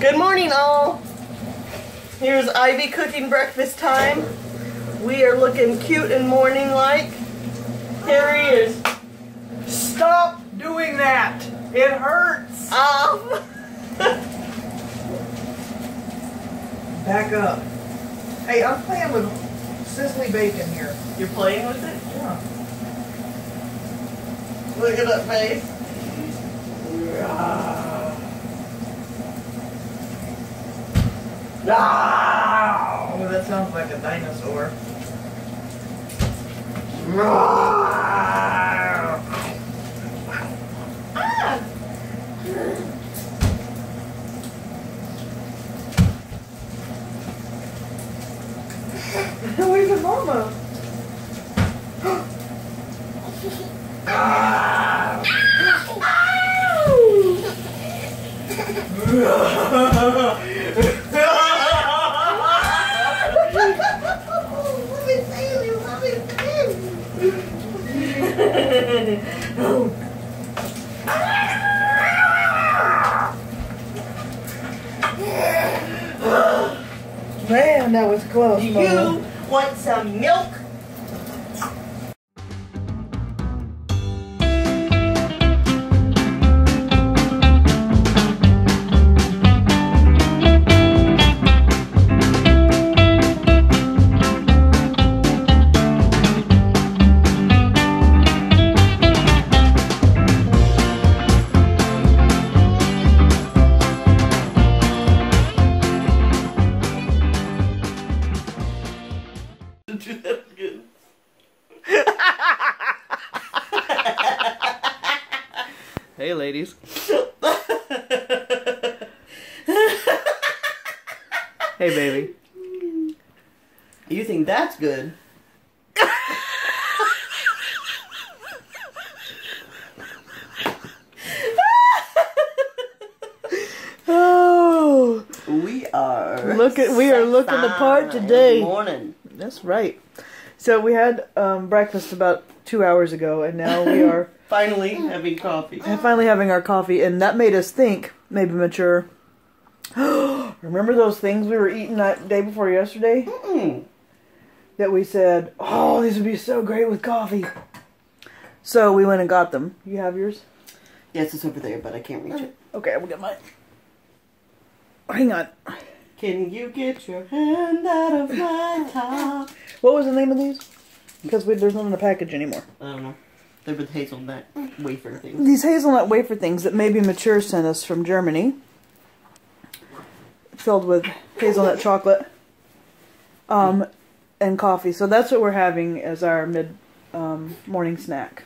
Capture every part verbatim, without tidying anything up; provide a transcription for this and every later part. Good morning, all. Here's Ivy cooking breakfast time. We are looking cute and morning-like. Here he is. Stop doing that. It hurts. Um. Back up. Hey, I'm playing with Sisley bacon here. You're playing with it? Yeah. Look at that face. Ah. Oh, that sounds like a dinosaur. Ah. Ah. Where's your mama? Ah. Ah. Oh. Man, that was close. Do you Mama. want some milk? Hey, ladies. Hey, baby. You think that's good? Oh, we are. Look at we are looking the part today. Good morning. That's right. So we had um, breakfast about two hours ago, and now we are. Finally having coffee. And finally having our coffee, and that made us think, maybe Mature. Remember those things we were eating that day before yesterday? Mm-mm. That we said, oh, these would be so great with coffee. So we went and got them. You have yours? Yes, it's over there, but I can't reach it. Okay, I will get mine. Hang on. Can you get your hand out of my top? What was the name of these? Because we, there's none in the package anymore. I don't know. They're with hazelnut wafer things. These hazelnut wafer things that maybe Mature sent us from Germany. Filled with hazelnut chocolate. Um, and coffee. So that's what we're having as our mid um, morning snack.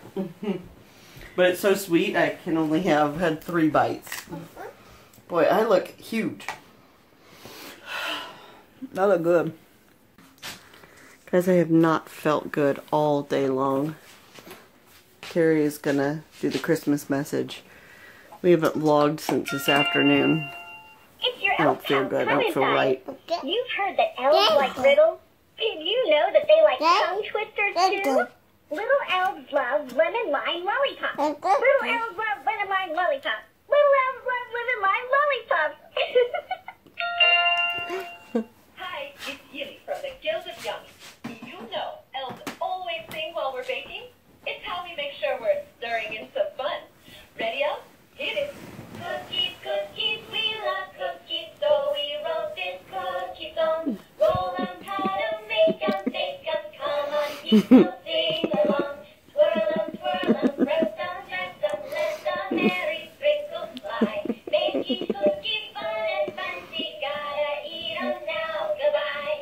But it's so sweet, I can only have had three bites. Boy, I look huge. I look good. Guys, I have not felt good all day long. Carrie is gonna do the Christmas message. We haven't vlogged since this afternoon. If you're I don't feel good. I don't feel right. You've heard that elves Dad. like riddles. Did you know that they like Dad. tongue twisters too? Dad. Little elves love lemon lime lollipops. Dad. Little elves love lemon lime lollipops. Little elves love lemon lime lollipops. Hi, it's Yumi from the Guild of Yummy. Do you know elves always sing while we're baking? It's how we make sure we're stirring in some fun. Ready up? Hit it. Cookies, cookies, we love cookies, so we roasted cookies on. Roll them, tie them, make them, make them, come on, eat them, sing along. Twirl them, twirl them, roast them, dress them, let the merry sprinkles fly. Making cookies fun and fancy, gotta eat them now, goodbye.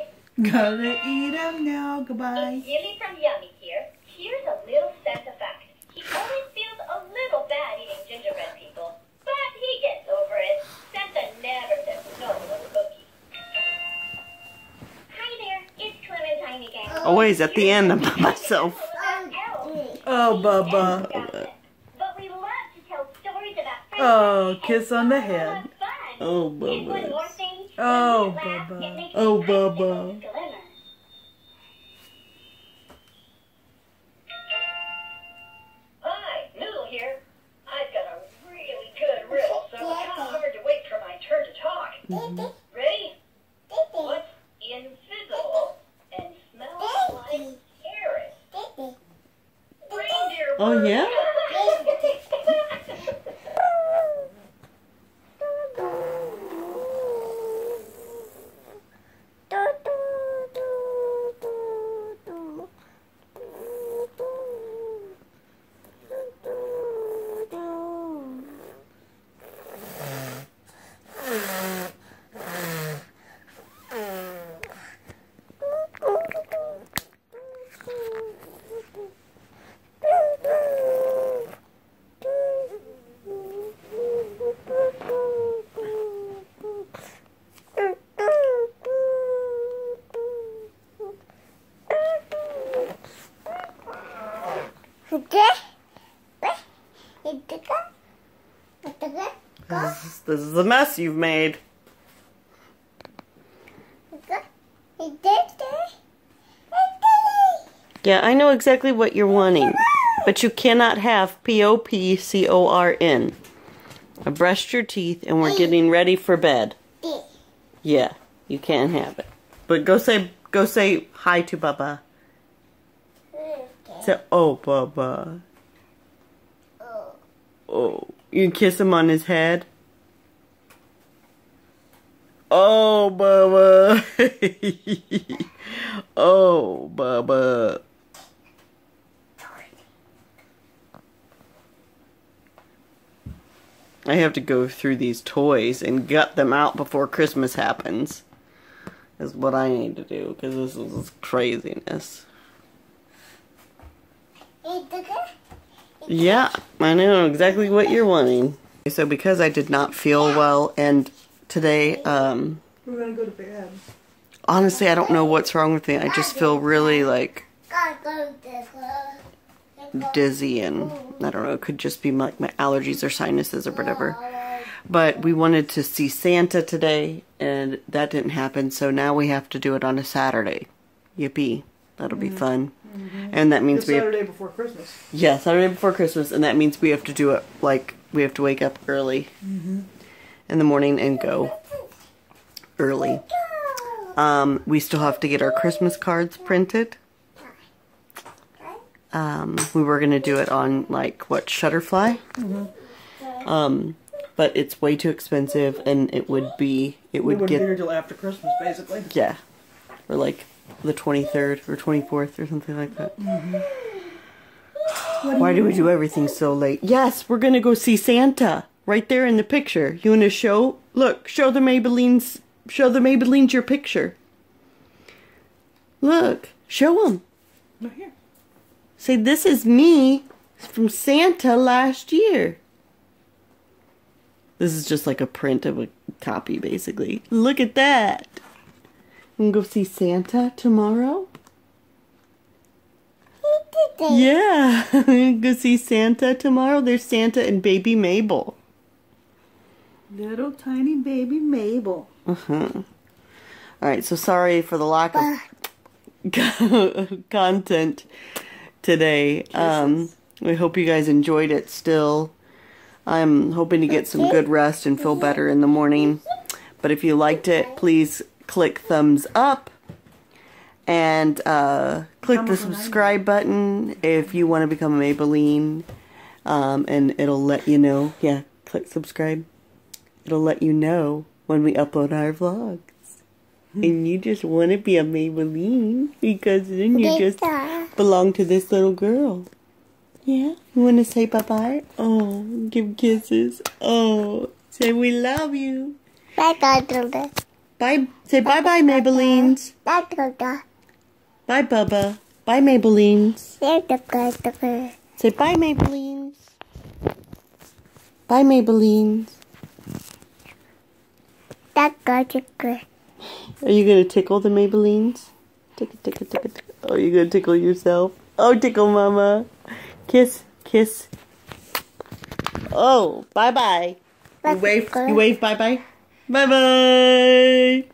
Gotta eat them now, goodbye. It's Yumi from Yummy here. Here's a little Santa fact. He always feels a little bad eating gingerbread people, but he gets over it. Santa never says no to a cookie. Hi there, it's Clementine again. Always at the end, I'm by myself. Oh, Bubba. But we love to tell stories about friends. Oh, kiss on the head. Oh, Bubba. Oh, Bubba. Oh, Bubba. Mm-hmm. What's invisible and smells like carrots? Reindeer. Oh yeah? This is, this is the mess you've made. Yeah, I know exactly what you're wanting, but you cannot have P O P C O R N. I brushed your teeth and we're getting ready for bed. Yeah, you can't have it. But go say go say hi to Baba. Say, oh, Baba. Oh. Oh. You kiss him on his head. Oh, Baba. Oh, Baba. I have to go through these toys and gut them out before Christmas happens. Is what I need to do, because this is craziness. Yeah, I know exactly what you're wanting. So because I did not feel well, and today, um... we're gonna go to bed. Honestly, I don't know what's wrong with me. I just feel really, like, dizzy, and I don't know, it could just be like my allergies or sinuses or whatever. But we wanted to see Santa today, and that didn't happen, so now we have to do it on a Saturday. Yippee. That'll be fun. Mm-hmm. And that means it's we Saturday have, before Christmas. Yeah, Saturday before Christmas, and that means we have to do it, like, we have to wake up early mm-hmm. in the morning and go early. Um, we still have to get our Christmas cards printed. Um, we were going to do it on, like, what, Shutterfly? Mm-hmm. Um, but it's way too expensive, and it would be, it would we get... until after Christmas, basically. Yeah. Or, like... the twenty-third or twenty-fourth or something like that. Mm-hmm. do Why do we do everything so late? Yes, we're going to go see Santa. Right there in the picture. You want to show? Look, show the Mabelines, show the Mabelines your picture. Look, show them. Right here. Say, this is me from Santa last year. This is just like a print of a copy, basically. Look at that. We can go see Santa tomorrow. Yeah, we can go see Santa tomorrow. There's Santa and baby Mabel. Little tiny baby Mabel. Uh-huh. Alright, so sorry for the lack of content today. Um, we hope you guys enjoyed it still. I'm hoping to get some good rest and feel better in the morning. But if you liked it, please... click thumbs up and uh, click the subscribe button if you want to become a Mabeline, um, and it'll let you know. Yeah, click subscribe. It'll let you know when we upload our vlogs. And you just want to be a Mabeline because then you just belong to this little girl. Yeah, you want to say bye bye? Oh, give kisses. Oh, say we love you. Bye bye, Tilda. Bye. Say bye-bye, Mabelines. Bye, Bubba. Bye, Bubba. Bye, Mabelines. Say bye, Mabelines. Bye, Mabelines. Are you going to tickle the Mabelines? Tickle, tickle, tickle, tickle. Oh, you're going to tickle yourself? Oh, tickle Mama. Kiss, kiss. Oh, bye-bye. You wave, you wave bye-bye. Bye-bye.